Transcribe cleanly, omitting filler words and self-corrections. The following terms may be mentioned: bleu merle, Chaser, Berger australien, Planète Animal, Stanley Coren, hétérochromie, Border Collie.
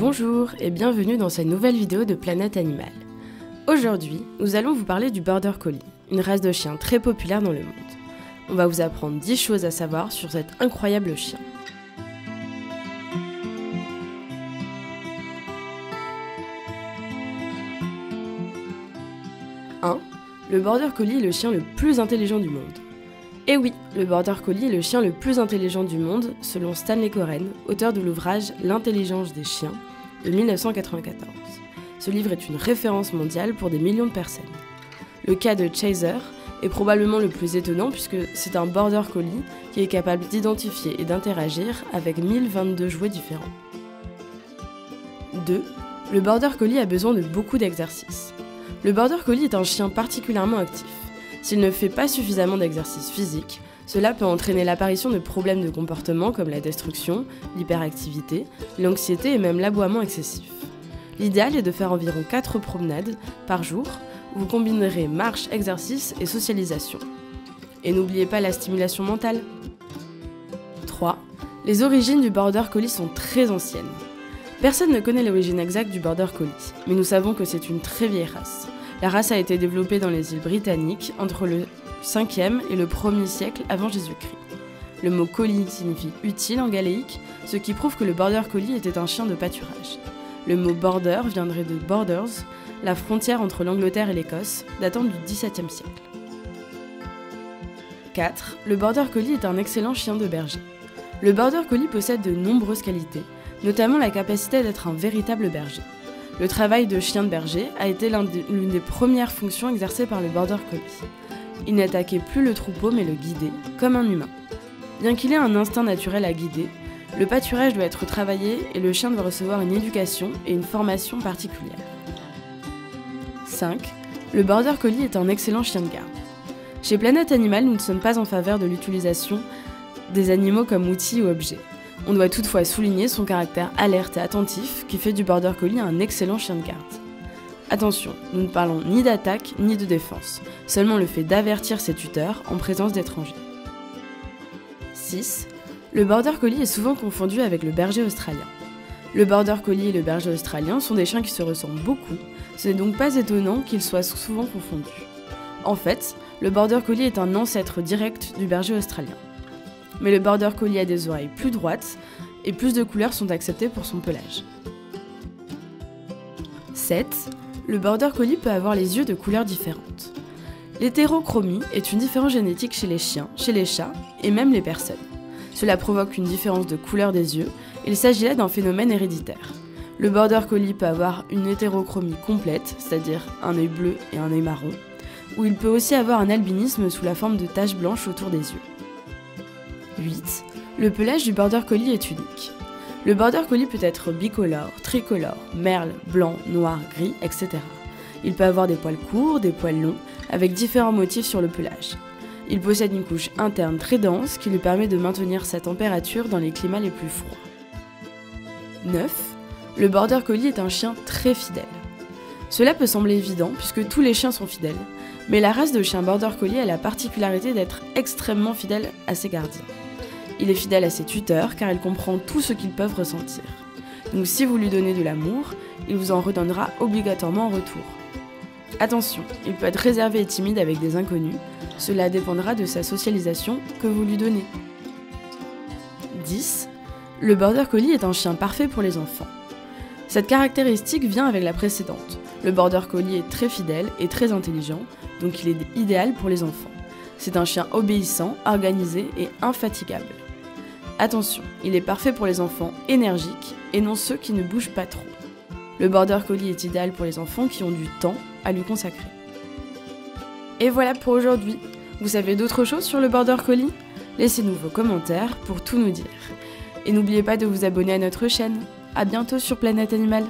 Bonjour et bienvenue dans cette nouvelle vidéo de Planète Animal. Aujourd'hui, nous allons vous parler du Border Collie, une race de chien très populaire dans le monde. On va vous apprendre 10 choses à savoir sur cet incroyable chien. Le Border Collie est le chien le plus intelligent du monde. Et oui, le Border Collie est le chien le plus intelligent du monde, selon Stanley Coren, auteur de l'ouvrage L'intelligence des chiens, de 1994. Ce livre est une référence mondiale pour des millions de personnes. Le cas de Chaser est probablement le plus étonnant puisque c'est un Border Collie qui est capable d'identifier et d'interagir avec 1022 jouets différents. 2. Le Border Collie a besoin de beaucoup d'exercice. Le Border Collie est un chien particulièrement actif. S'il ne fait pas suffisamment d'exercice physique, cela peut entraîner l'apparition de problèmes de comportement comme la destruction, l'hyperactivité, l'anxiété et même l'aboiement excessif. L'idéal est de faire environ 4 promenades par jour, où vous combinerez marche, exercice et socialisation. Et n'oubliez pas la stimulation mentale. 3. Les origines du Border Collie sont très anciennes. Personne ne connaît l'origine exacte du Border Collie, mais nous savons que c'est une très vieille race. La race a été développée dans les îles britanniques entre le 5e et le 1er siècle avant Jésus-Christ. Le mot collie signifie utile en gaélique, ce qui prouve que le Border Collie était un chien de pâturage. Le mot border viendrait de borders, la frontière entre l'Angleterre et l'Écosse, datant du XVIIe siècle. 4. Le Border Collie est un excellent chien de berger. Le Border Collie possède de nombreuses qualités, notamment la capacité d'être un véritable berger. Le travail de chien de berger a été l'une des premières fonctions exercées par le Border Collie. Il n'attaquait plus le troupeau mais le guidait, comme un humain. Bien qu'il ait un instinct naturel à guider, le pâturage doit être travaillé et le chien doit recevoir une éducation et une formation particulière. 5. Le Border Collie est un excellent chien de garde. Chez Planète Animal, nous ne sommes pas en faveur de l'utilisation des animaux comme outils ou objets. On doit toutefois souligner son caractère alerte et attentif qui fait du Border Collie un excellent chien de garde. Attention, nous ne parlons ni d'attaque ni de défense, seulement le fait d'avertir ses tuteurs en présence d'étrangers. 6. Le Border Collie est souvent confondu avec le Berger australien. Le Border Collie et le Berger australien sont des chiens qui se ressemblent beaucoup, ce n'est donc pas étonnant qu'ils soient souvent confondus. En fait, le Border Collie est un ancêtre direct du Berger australien. Mais le Border Collie a des oreilles plus droites et plus de couleurs sont acceptées pour son pelage. 7. Le Border Collie peut avoir les yeux de couleurs différentes. L'hétérochromie est une différence génétique chez les chiens, chez les chats et même les personnes. Cela provoque une différence de couleur des yeux, il s'agit là d'un phénomène héréditaire. Le Border Collie peut avoir une hétérochromie complète, c'est-à-dire un œil bleu et un œil marron, ou il peut aussi avoir un albinisme sous la forme de taches blanches autour des yeux. 8. Le pelage du Border Collie est unique. Le Border Collie peut être bicolore, tricolore, merle, blanc, noir, gris, etc. Il peut avoir des poils courts, des poils longs, avec différents motifs sur le pelage. Il possède une couche interne très dense qui lui permet de maintenir sa température dans les climats les plus froids. 9. Le Border Collie est un chien très fidèle. Cela peut sembler évident puisque tous les chiens sont fidèles, mais la race de chien Border Collie a la particularité d'être extrêmement fidèle à ses gardiens. Il est fidèle à ses tuteurs car il comprend tout ce qu'ils peuvent ressentir. Donc si vous lui donnez de l'amour, il vous en redonnera obligatoirement en retour. Attention, il peut être réservé et timide avec des inconnus, cela dépendra de sa socialisation que vous lui donnez. 10. Le Border Collie est un chien parfait pour les enfants. Cette caractéristique vient avec la précédente. Le Border Collie est très fidèle et très intelligent, donc il est idéal pour les enfants. C'est un chien obéissant, organisé et infatigable. Attention, il est parfait pour les enfants énergiques et non ceux qui ne bougent pas trop. Le Border Collie est idéal pour les enfants qui ont du temps à lui consacrer. Et voilà pour aujourd'hui. Vous savez d'autres choses sur le Border Collie? Laissez-nous vos commentaires pour tout nous dire. Et n'oubliez pas de vous abonner à notre chaîne. A bientôt sur Planète Animal.